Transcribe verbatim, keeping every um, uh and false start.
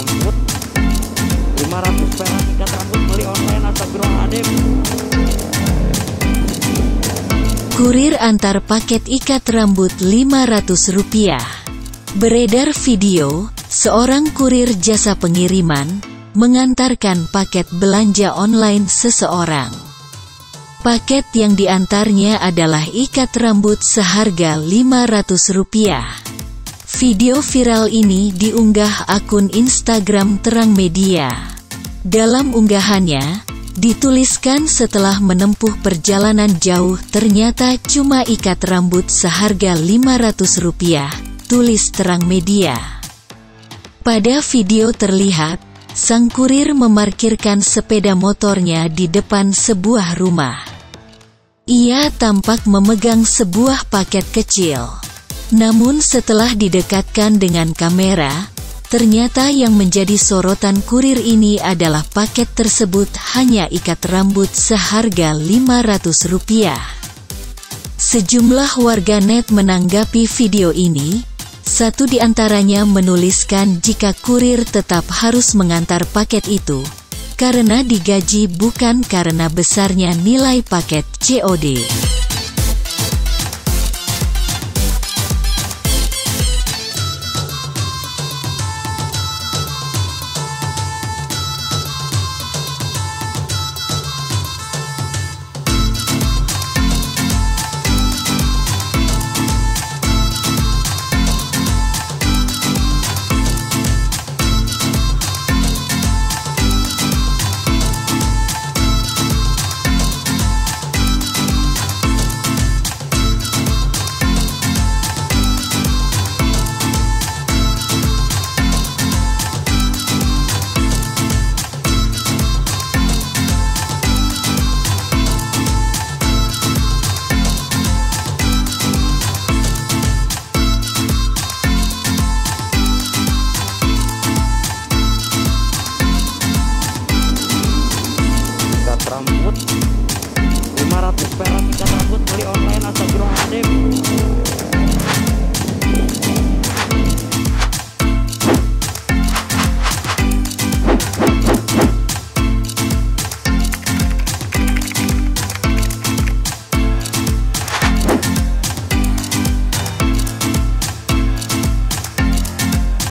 rambut lima ratus perak, ikat rambut beli online. Astagfirullahaladzim. Kurir antar paket ikat rambut lima ratus rupiah. Beredar video, seorang kurir jasa pengiriman mengantarkan paket belanja online seseorang. Paket yang diantarnya adalah ikat rambut seharga lima ratus rupiah. Video viral ini diunggah akun Instagram Terang Media. Dalam unggahannya, dituliskan setelah menempuh perjalanan jauh ternyata cuma ikat rambut seharga lima ratus rupiah, tulis Terang Media. Pada video terlihat, sang kurir memarkirkan sepeda motornya di depan sebuah rumah. Ia tampak memegang sebuah paket kecil. Namun setelah didekatkan dengan kamera, ternyata yang menjadi sorotan kurir ini adalah paket tersebut hanya ikat rambut seharga lima ratus rupiah. Sejumlah warganet menanggapi video ini, satu di antaranya menuliskan jika kurir tetap harus mengantar paket itu, karena digaji bukan karena besarnya nilai paket C O D.